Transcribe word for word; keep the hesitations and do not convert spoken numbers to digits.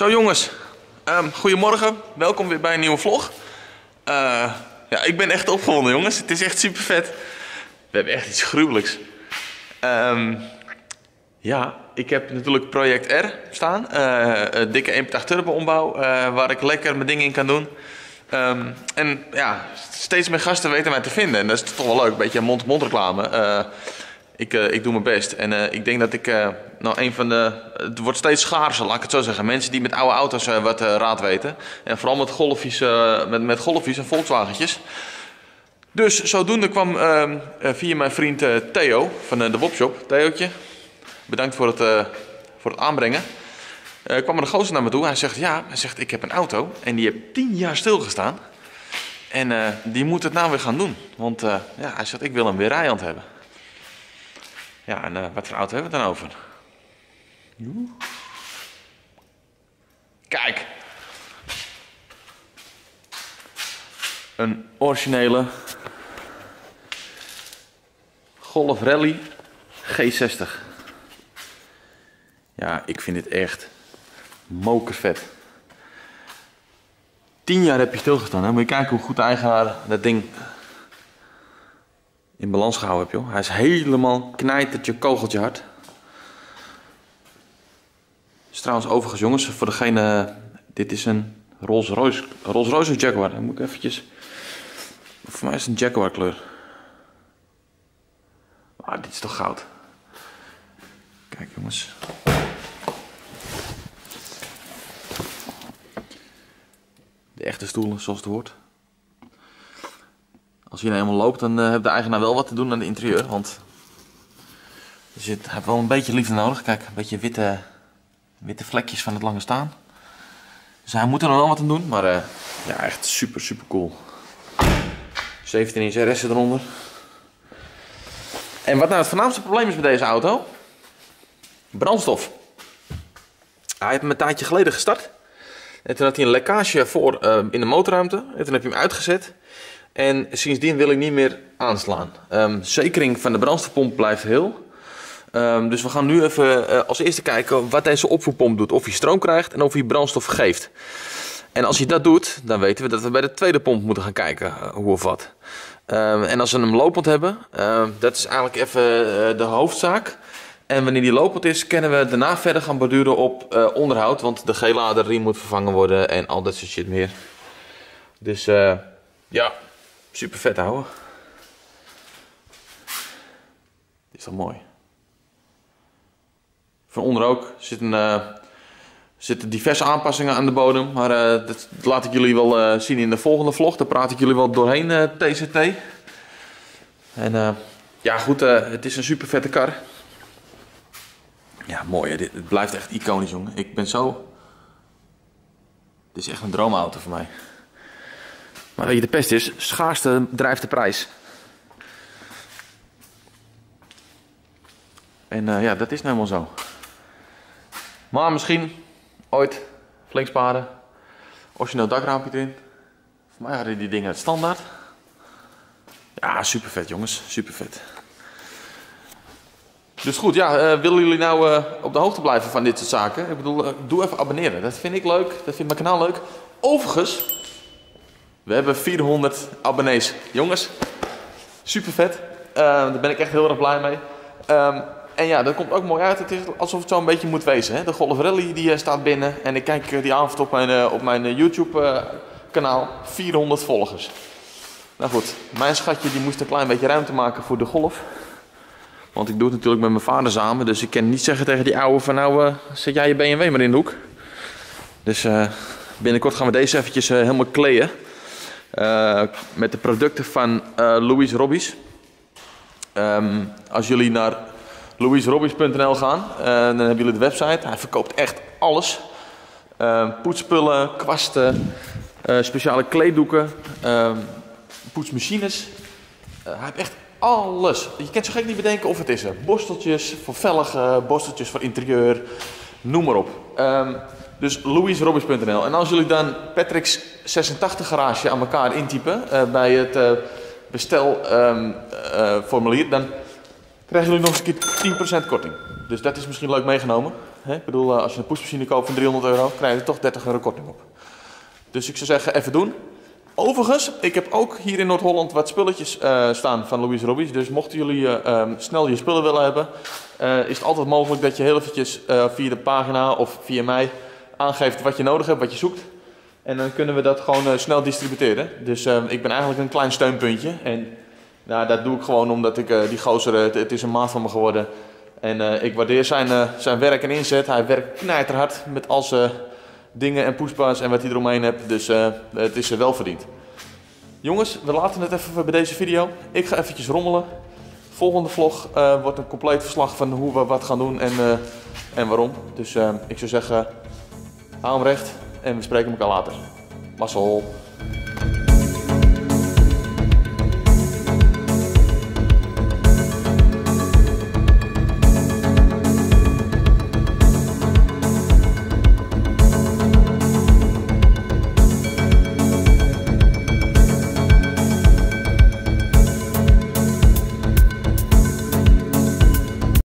Zo jongens, um, goedemorgen. Welkom weer bij een nieuwe vlog. Uh, ja, ik ben echt opgewonden jongens. Het is echt super vet. We hebben echt iets gruwelijks. Um, ja, ik heb natuurlijk project R staan. Uh, een dikke één punt acht turbo ombouw uh, waar ik lekker mijn dingen in kan doen. Um, en ja, steeds meer gasten weten mij te vinden. En dat is toch wel leuk, een beetje mond-op-mond reclame. Uh, Ik, uh, ik doe mijn best en uh, ik denk dat ik, uh, nou een van de, het wordt steeds schaarser, laat ik het zo zeggen. Mensen die met oude auto's uh, wat uh, raad weten. En vooral met golfjes, uh, met, met golfjes en Volkswagentjes. Dus zodoende kwam uh, uh, via mijn vriend uh, Theo van uh, de Wopshop. Theootje, bedankt voor het, uh, voor het aanbrengen. Uh, kwam er een gozer naar me toe. Hij zegt, ja, hij zegt, ik heb een auto en die heeft tien jaar stilgestaan. En uh, die moet het nou weer gaan doen. Want uh, ja, hij zegt, ik wil hem weer rijend hebben. Ja, en uh, wat voor auto hebben we het dan over? Kijk! Een originele Golf Rally G zestig. Ja, ik vind dit echt mokervet. Tien jaar heb je stilgestaan, hè? Moet je kijken hoe goed de eigenaar dat ding in balans gehouden heb, joh. Hij is helemaal knijtertje kogeltje hard. Is trouwens overigens jongens, voor degene, dit is een Rolls Royce, Rolls Royce of Jaguar. Dan moet ik eventjes, voor mij is het een Jaguar kleur. Maar dit is toch goud. Kijk jongens. De echte stoelen zoals het hoort. Als hij nou helemaal loopt, dan uh, heeft de eigenaar wel wat te doen aan het interieur, want er zit, hij heeft wel een beetje liefde nodig. Kijk, een beetje witte, witte vlekjes van het lange staan. Dus hij moet er nog wel wat aan doen, maar uh, ja, echt super, super cool. zeventien inch R S eronder. En wat nou het voornaamste probleem is met deze auto? Brandstof. Hij heeft hem een tijdje geleden gestart. En toen had hij een lekkage voor uh, in de motorruimte. En toen heb je hem uitgezet. En sindsdien wil ik niet meer aanslaan. Um, zekering van de brandstofpomp blijft heel. Um, dus we gaan nu even uh, als eerste kijken wat deze opvoerpomp doet. Of hij stroom krijgt en of hij brandstof geeft. En als hij dat doet, dan weten we dat we bij de tweede pomp moeten gaan kijken uh, hoe of wat. Um, en als we hem lopend hebben, uh, dat is eigenlijk even uh, de hoofdzaak. En wanneer die lopend is, kunnen we daarna verder gaan borduren op uh, onderhoud. Want de G-lader, riem moet vervangen worden en al dat soort shit meer. Dus uh, ja... super vet houden. Dit is toch mooi. Van onder ook zitten, uh, zitten diverse aanpassingen aan de bodem. Maar uh, dat laat ik jullie wel uh, zien in de volgende vlog. Daar praat ik jullie wel doorheen, uh, T C T. En uh, ja goed, uh, het is een super vette kar. Ja mooi, hè? Dit, het blijft echt iconisch jongen. Ik ben zo... Dit is echt een droomauto voor mij. Maar weet je, de pest is, schaarste drijft de prijs. En uh, ja, dat is nou helemaal zo. Maar misschien ooit flink sparen. Origineel dakraampje erin. Voor mij hadden die dingen het standaard. Ja, super vet jongens, super vet. Dus goed, ja, uh, willen jullie nou uh, op de hoogte blijven van dit soort zaken? Ik bedoel, uh, doe even abonneren. Dat vind ik leuk, dat vindt mijn kanaal leuk. Overigens... we hebben vierhonderd abonnees. Jongens, super vet. Uh, daar ben ik echt heel erg blij mee. Um, en ja, dat komt ook mooi uit. Het is alsof het zo een beetje moet wezen. Hè? De Golf Rally die uh, staat binnen. En ik kijk uh, die avond op mijn, uh, op mijn uh, YouTube uh, kanaal. vierhonderd volgers. Nou goed, mijn schatje die moest een klein beetje ruimte maken voor de Golf. Want ik doe het natuurlijk met mijn vader samen. Dus ik kan niet zeggen tegen die ouwe van nou uh, zet jij je B M W maar in de hoek. Dus uh, binnenkort gaan we deze eventjes uh, helemaal kleden. Uh, met de producten van uh, Louis Robbies. Um, als jullie naar louis robbies punt n l gaan, uh, dan hebben jullie de website. Hij verkoopt echt alles. Uh, poetspullen, kwasten, uh, speciale kleeddoeken, uh, poetsmachines. Uh, hij heeft echt alles. Je kunt zo gek niet bedenken of het is. Uh, borsteltjes voor velgen, borsteltjes voor interieur, noem maar op. Um, Dus louis robbies punt n l. En als jullie dan Patrick's zesentachtig garage aan elkaar intypen uh, bij het uh, bestelformulier, um, uh, dan krijgen jullie nog eens een keer tien procent korting. Dus dat is misschien leuk meegenomen. He, ik bedoel, als je een pushmachine koopt van driehonderd euro, krijg je toch dertig een recording op. Dus ik zou zeggen, even doen. Overigens, ik heb ook hier in Noord-Holland wat spulletjes uh, staan van Louis Robbies. Dus mochten jullie uh, um, snel je spullen willen hebben, uh, is het altijd mogelijk dat je heel eventjes uh, via de pagina of via mij aangeeft wat je nodig hebt, wat je zoekt. En dan kunnen we dat gewoon uh, snel distribueren. Dus uh, ik ben eigenlijk een klein steunpuntje. En nou, dat doe ik gewoon omdat ik uh, die gozer, uh, het, het is een maat van me geworden. En uh, ik waardeer zijn, uh, zijn werk en inzet. Hij werkt knijterhard met al zijn dingen en pushbars en wat hij eromheen hebt. Dus uh, het is uh, wel verdiend. Jongens, we laten het even bij deze video. Ik ga eventjes rommelen. Volgende vlog uh, wordt een compleet verslag van hoe we wat gaan doen en, uh, en waarom. Dus uh, ik zou zeggen, hou hem recht en we spreken elkaar later. Mazzel!